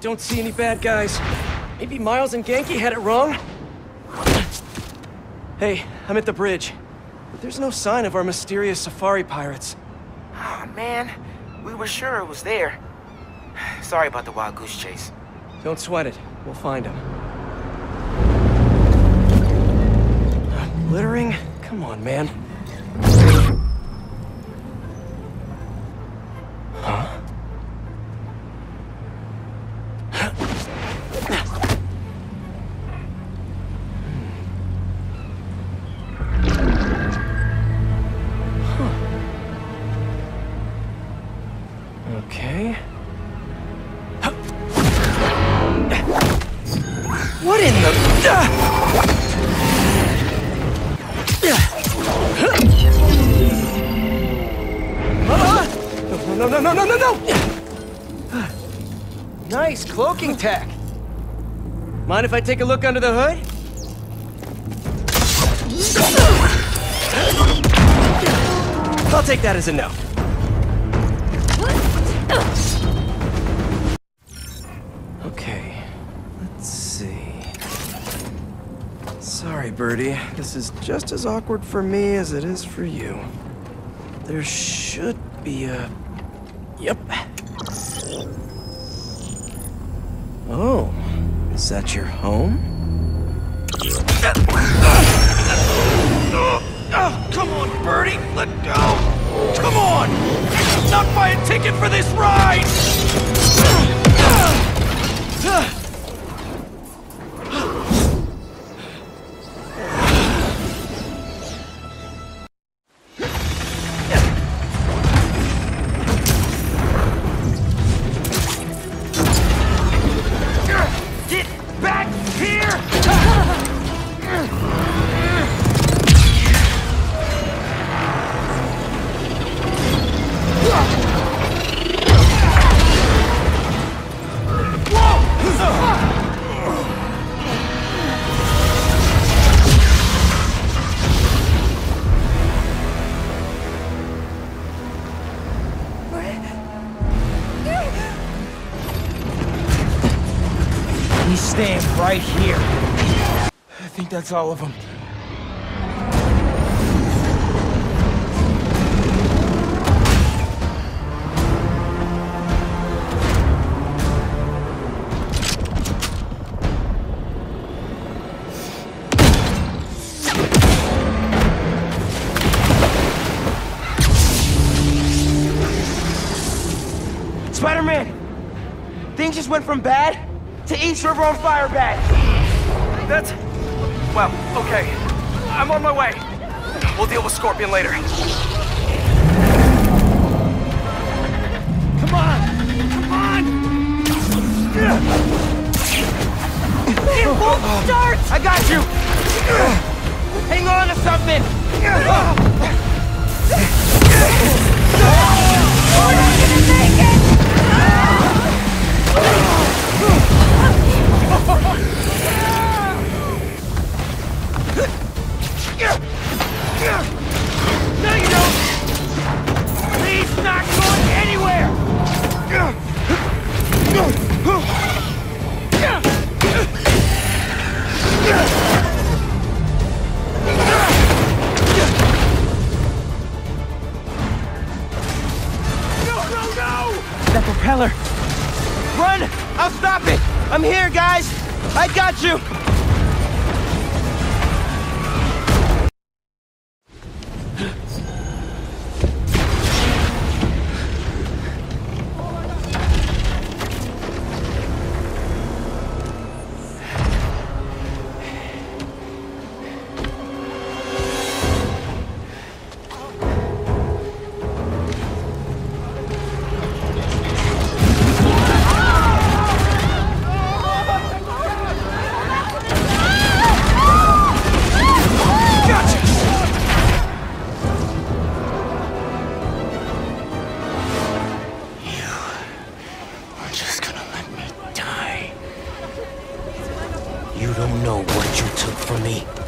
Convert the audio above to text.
Don't see any bad guys. Maybe Miles and Genki had it wrong? Hey, I'm at the bridge. But there's no sign of our mysterious safari pirates. Oh, man. We were sure it was there. Sorry about the wild goose chase. Don't sweat it. We'll find him. Not littering? Come on, man. Huh? No! Nice cloaking tech. Mind if I take a look under the hood? I'll take that as a no. Okay, let's see. Sorry, Birdie. This is just as awkward for me as it is for you. There should be a... Yep. Oh, is that your home? Oh, come on, Birdie, let go! Come on! Not buy a ticket for this ride! He's staying right here. I think that's all of them. Spider-Man! Things just went from bad to East River on fire bad. That's... well, okay. I'm on my way. We'll deal with Scorpion later. Come on! Come on! It won't start! I got you! Hang on to something! We're not gonna make it! No, you don't! He's not going anywhere! No, no, no! That propeller! Run! I'll stop it! I'm here, guys! I got you! You don't know what you took from me.